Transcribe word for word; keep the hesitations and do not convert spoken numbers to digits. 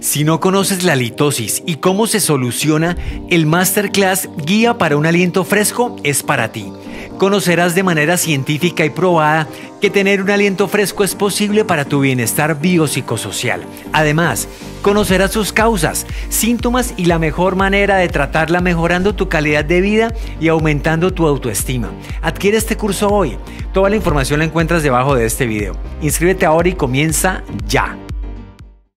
Si no conoces la litosis y cómo se soluciona, el Masterclass Guía para un aliento fresco es para ti. Conocerás de manera científica y probada que tener un aliento fresco es posible para tu bienestar biopsicosocial. Además, conocerás sus causas, síntomas y la mejor manera de tratarla, mejorando tu calidad de vida y aumentando tu autoestima. Adquiere este curso hoy. Toda la información la encuentras debajo de este video. Inscríbete ahora y comienza ya.